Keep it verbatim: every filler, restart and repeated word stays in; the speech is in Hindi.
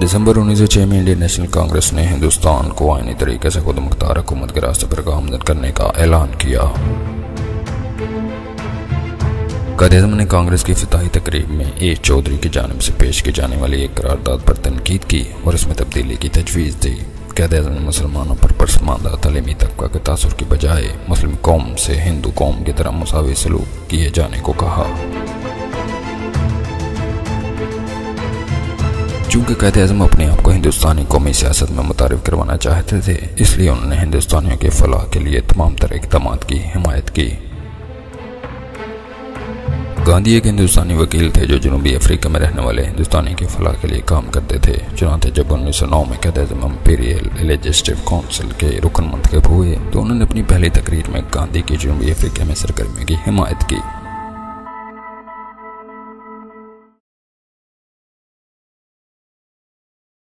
दिसंबर उन्नीस सौ छह में इंडियन नेशनल कांग्रेस ने हिंदुस्तान को आईनी तरीके से खुद मुख्तार हुकूमत के रास्ते पर गामजन करने का ऐलान किया। क्वैद-ए-आज़म ने कांग्रेस की फिताही तकरीब में ए चौधरी की जानिब से पेश की जाने वाली एक करारदाद पर तनकीद की और इसमें तब्दीली की तजवीज़ दी। क्वैद-ए-आज़म ने मुसलमानों पर पसमानदा तलीमी तबका के तासुर की बजाय मुस्लिम कौम से हिंदू कौम की तरह मुसावी सलूक किए जाने को कहा। चूँकि क्वैद-ए-आज़म अपने आप को हिंदुस्तानी कौमी सियासत में मुतारिफ करवाना चाहते थे, इसलिए उन्होंने हिंदुस्तानियों के फलाह के लिए तमाम तरह इक़दाम की हिमायत की। गांधी एक हिंदुस्तानी वकील थे जो जनूबी अफ्रीका में रहने वाले हिंदुस्तानी के फलाह के लिए काम करते थे। चुनाते जब उन्नीस सौ नौ में क्वैद-ए-आज़म इंपीरियल लेजिस्लेटिव काउंसिल के रुकन मंतखब हुए तो उन्होंने अपनी पहली तकरीर में गांधी की जनूबी अफ्रीका में सरगर्मी की हिमायत की।